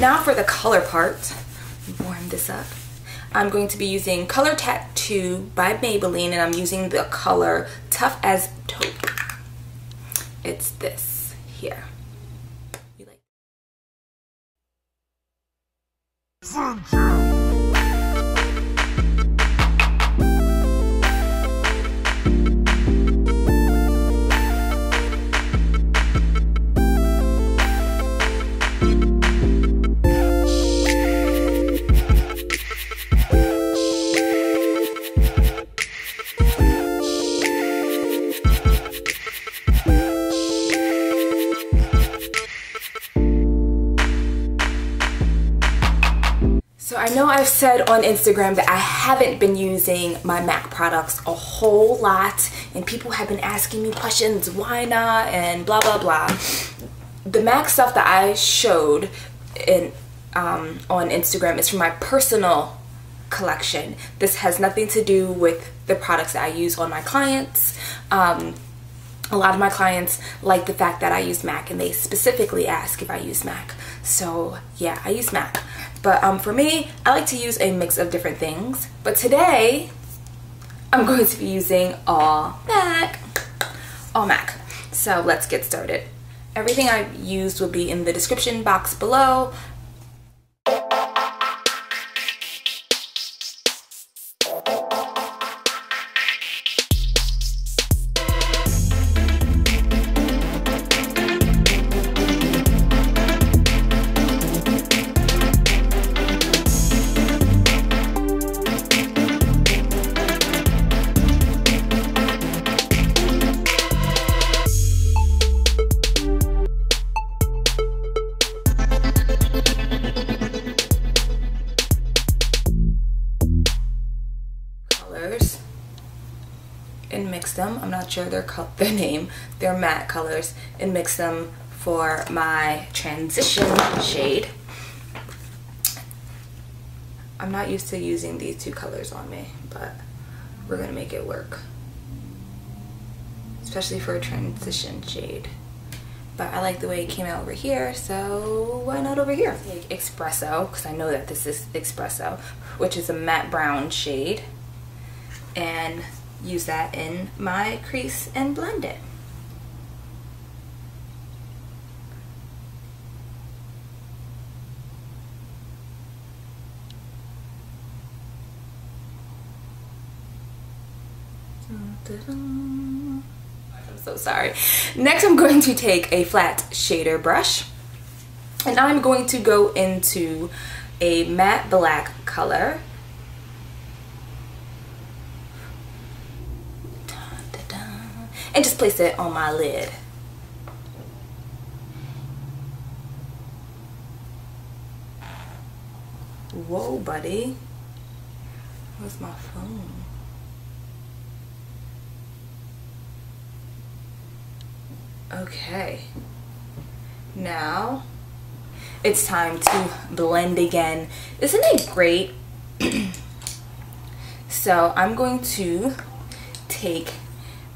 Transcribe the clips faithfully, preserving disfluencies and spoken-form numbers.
Now for the color part, warm this up. I'm going to be using Color Tattoo by Maybelline, and I'm using the color Tough as Taupe. It's this here. You like it? I know I've said on Instagram that I haven't been using my MAC products a whole lot, and people have been asking me questions, why not, and blah blah blah. The MAC stuff that I showed in um, on Instagram is from my personal collection. This has nothing to do with the products that I use on my clients. Um, a lot of my clients like the fact that I use MAC, and they specifically ask if I use MAC. So yeah, I use MAC. But um, for me, I like to use a mix of different things. But today, I'm going to be using all MAC. All MAC. So let's get started. Everything I've used will be in the description box below. Them. I'm not sure their, their name, they're matte colors, and mix them for my transition shade. I'm not used to using these two colors on me, but we're gonna make it work, especially for a transition shade. But I like the way it came out over here, so why not over here? Take Espresso, because I know that this is Espresso, which is a matte brown shade, and use that in my crease and blend it. I'm so sorry. Next, I'm going to take a flat shader brush, and I'm going to go into a matte black color. And just place it on my lid. Whoa, buddy. Where's my phone? Okay. Now it's time to blend again. Isn't it great? So I'm going to take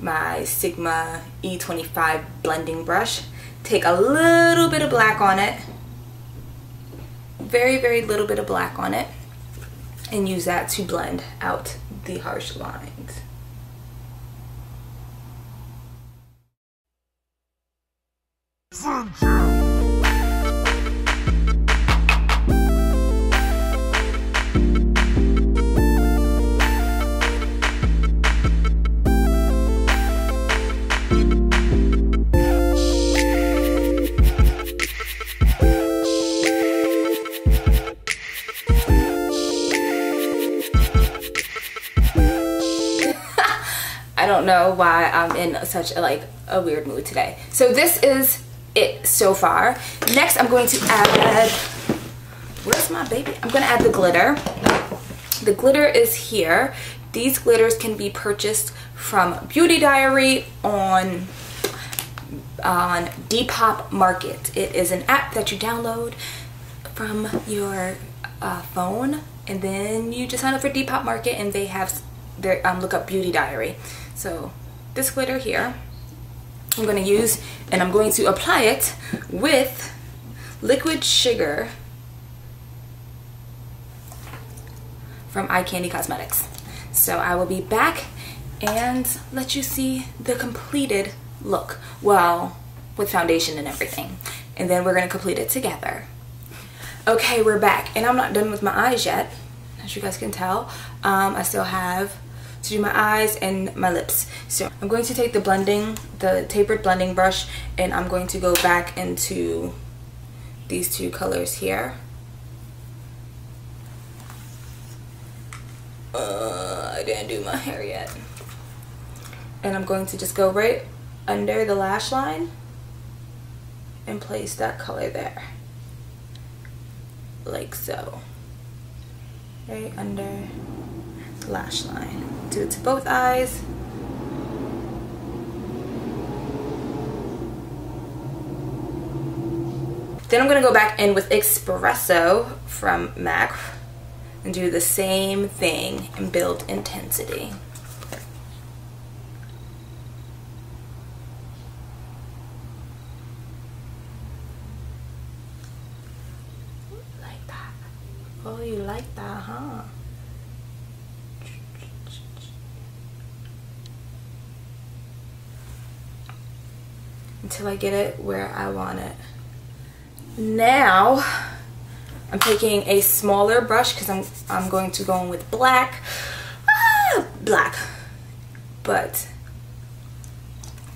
my Sigma E twenty-five blending brush, take a little bit of black on it, very very little bit of black on it, and use that to blend out the harsh lines. I don't know why I'm in such a like a weird mood today. So this is it so far. Next, I'm going to add, where's my baby? I'm gonna add the glitter. The glitter is here. These glitters can be purchased from Beauty Diary on, on Depop Market. It is an app that you download from your uh, phone, and then you just sign up for Depop Market, and they have their, um, look up Beauty Diary. So this glitter here, I'm going to use, and I'm going to apply it with liquid sugar from Eye Candy Cosmetics. So I will be back and let you see the completed look, well, with foundation and everything. And then we're gonna complete it together. Okay, we're back, and I'm not done with my eyes yet, as you guys can tell. Um, I still have to do my eyes and my lips. So I'm going to take the blending, the tapered blending brush, and I'm going to go back into these two colors here. Uh, I didn't do my hair yet. And I'm going to just go right under the lash line and place that color there, like so, right under the lash line. Do it to both eyes. Then I'm gonna go back in with Espresso from MAC and do the same thing and build intensity. Like that. Oh, you like that, huh? Until I get it where I want it. Now, I'm taking a smaller brush because I'm, I'm going to go in with black. Ah, black. But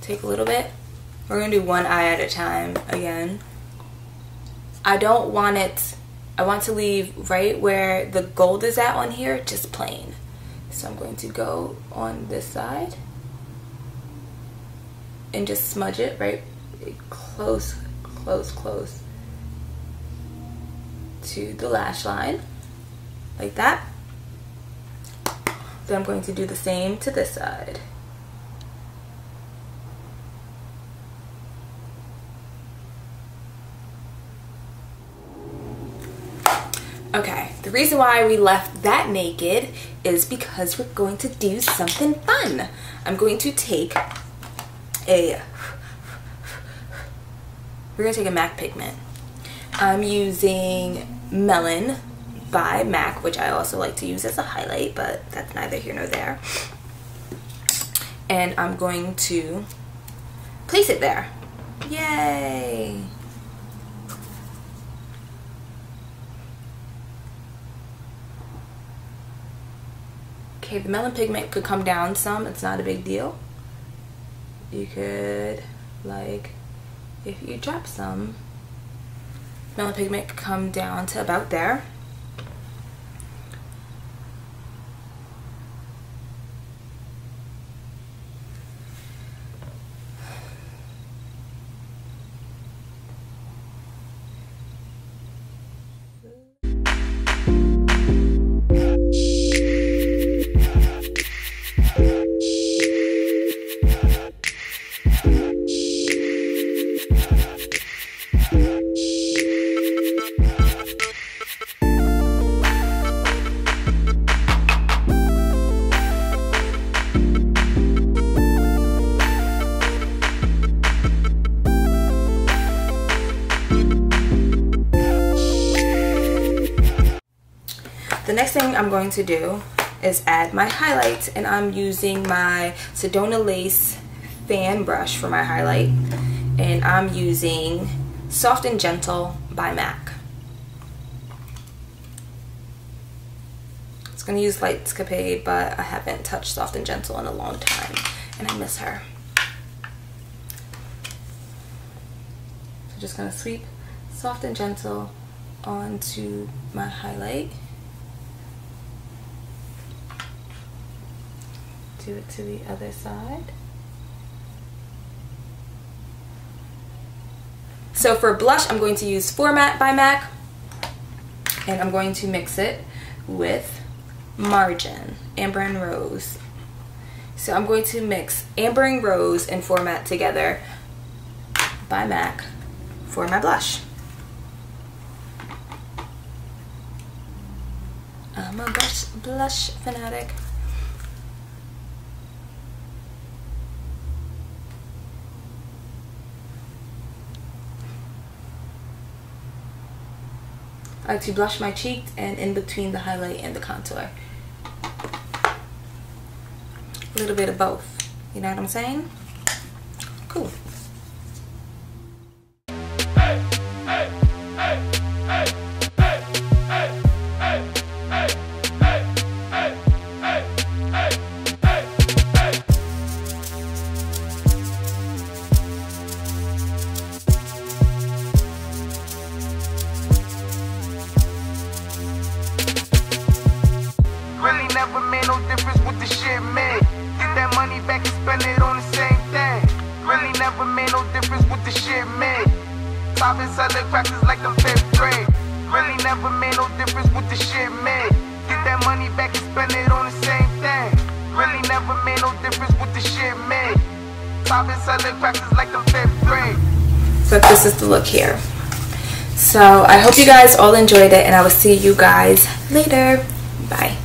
take a little bit. We're going to do one eye at a time again. I don't want it, I want to leave right where the gold is at on here, just plain. So I'm going to go on this side and just smudge it right close, close, close to the lash line, like that. Then I'm going to do the same to this side. Okay, the reason why we left that naked is because we're going to do something fun. I'm going to take a, we're gonna take a MAC pigment. I'm using Melon by MAC, which I also like to use as a highlight, but that's neither here nor there. And I'm going to place it there. Yay! Okay, the Melon pigment could come down some, it's not a big deal. You could, like, if you drop some, Melon pigment could come down to about there. Next thing I'm going to do is add my highlights, and I'm using my Sedona Lace fan brush for my highlight, and I'm using Soft and Gentle by MAC. I was going to use Lightscapade, but I haven't touched Soft and Gentle in a long time, and I miss her. So just going to sweep Soft and Gentle onto my highlight. Do it to the other side. So for blush, I'm going to use Format by MAC, and I'm going to mix it with Margin, Amber and Rose. So I'm going to mix Amber and Rose and Format together by MAC for my blush. I'm a blush, blush fanatic. I like to blush my cheeks and in between the highlight and the contour. a little bit of both. You know what I'm saying? Cool. Hey, hey, hey, hey, hey, hey, hey, hey, hey, hey, hey, hey, hey, hey. Really never made no difference with the shit, man. Get that money back and spend it on the same thing. Really never made no difference with the shit, man. I've been selling crackers like I'm fifth grade. Really never made no difference with the shit, man. Get that money back and spend it on the same thing. Really never made no difference with the shit, man. I've been selling crackers like I'm fifth grade. So this is the look here. So I hope you guys all enjoyed it, and I will see you guys later. Bye.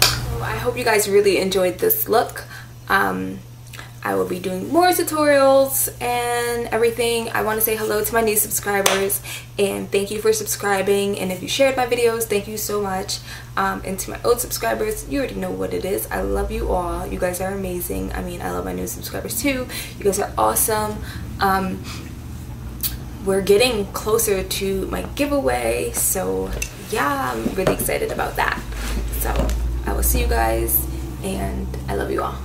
So I hope you guys really enjoyed this look. Um... I will be doing more tutorials and everything. I want to say hello to my new subscribers and thank you for subscribing, and if you shared my videos, thank you so much. Um, and to my old subscribers, you already know what it is. I love you all. You guys are amazing. I mean, I love my new subscribers too. You guys are awesome. Um, we're getting closer to my giveaway, so yeah, I'm really excited about that. So I will see you guys, and I love you all.